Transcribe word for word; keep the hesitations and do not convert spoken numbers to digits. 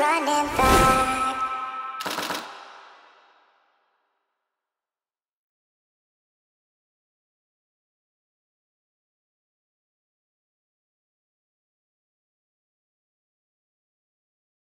running back.